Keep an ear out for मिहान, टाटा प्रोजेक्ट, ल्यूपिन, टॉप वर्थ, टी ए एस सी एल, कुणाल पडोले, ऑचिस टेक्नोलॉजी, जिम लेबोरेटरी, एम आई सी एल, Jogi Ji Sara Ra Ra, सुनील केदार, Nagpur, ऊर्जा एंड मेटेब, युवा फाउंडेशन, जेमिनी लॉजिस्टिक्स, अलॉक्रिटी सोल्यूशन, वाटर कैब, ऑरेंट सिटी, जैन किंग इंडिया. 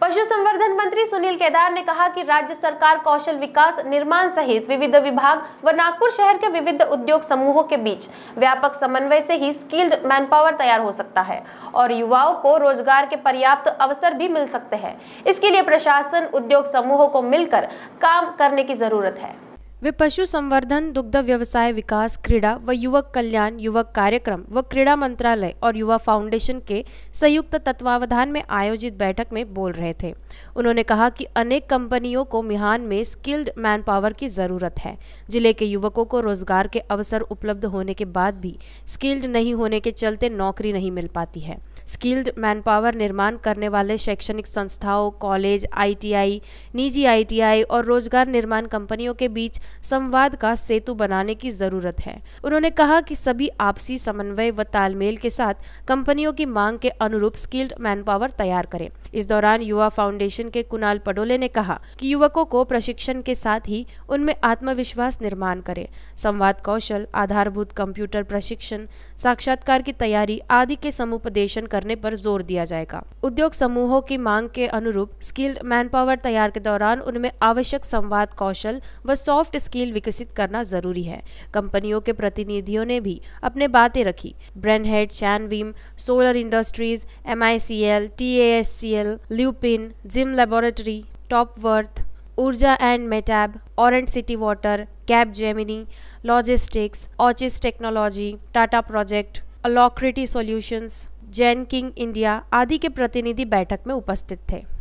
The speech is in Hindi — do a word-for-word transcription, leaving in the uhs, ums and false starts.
पशु संवर्धन मंत्री सुनील केदार ने कहा कि राज्य सरकार कौशल विकास, निर्माण सहित विविध विभाग व नागपुर शहर के विविध उद्योग समूहों के बीच व्यापक समन्वय से ही स्किल्ड मैनपावर तैयार हो सकता है और युवाओं को रोजगार के पर्याप्त अवसर भी मिल सकते हैं। इसके लिए प्रशासन, उद्योग समूहों को मिलकर काम करने की जरूरत है। वे पशु संवर्धन, दुग्ध व्यवसाय विकास, क्रीड़ा व युवक कल्याण, युवक कार्यक्रम व क्रीड़ा मंत्रालय और युवा फाउंडेशन के संयुक्त तत्वावधान में आयोजित बैठक में बोल रहे थे। उन्होंने कहा कि अनेक कंपनियों को मिहान में स्किल्ड मैन पावर की जरूरत है। जिले के युवकों को रोजगार के अवसर उपलब्ध होने के बाद भी स्किल्ड नहीं होने के चलते नौकरी नहीं मिल पाती है। स्किल्ड मैन पावर निर्माण करने वाले शैक्षणिक संस्थाओं, कॉलेज, आई टी आई, निजी आई टी आई और रोजगार निर्माण कंपनियों के बीच संवाद का सेतु बनाने की जरूरत है। उन्होंने कहा कि सभी आपसी समन्वय व तालमेल के साथ कंपनियों की मांग के अनुरूप स्किल्ड मैनपावर तैयार करें। इस दौरान युवा फाउंडेशन के कुणाल पडोले ने कहा कि युवकों को प्रशिक्षण के साथ ही उनमें आत्मविश्वास निर्माण करें। संवाद कौशल, आधारभूत कंप्यूटर प्रशिक्षण, साक्षात्कार की तैयारी आदि के समुपदेशन करने पर जोर दिया जाएगा। उद्योग समूहों की मांग के अनुरूप स्किल्ड मैनपावर तैयार के दौरान उनमें आवश्यक संवाद कौशल व सॉफ्ट स्किल विकसित करना जरूरी है। कंपनियों के प्रतिनिधियों ने भी अपने बातें रखी। ब्रेनहेड, चैनवीम, Solar Industries, एम आई सी एल, टी ए एस सी एल, ल्यूपिन, जिम लेबोरेटरी, टॉप वर्थ, ऊर्जा एंड मेटेब, ऑरेंट सिटी वाटर कैब, जेमिनी लॉजिस्टिक्स, ऑचिस टेक्नोलॉजी, टाटा प्रोजेक्ट, अलॉक्रिटी सोल्यूशन, जैन किंग इंडिया आदि के प्रतिनिधि बैठक में उपस्थित थे।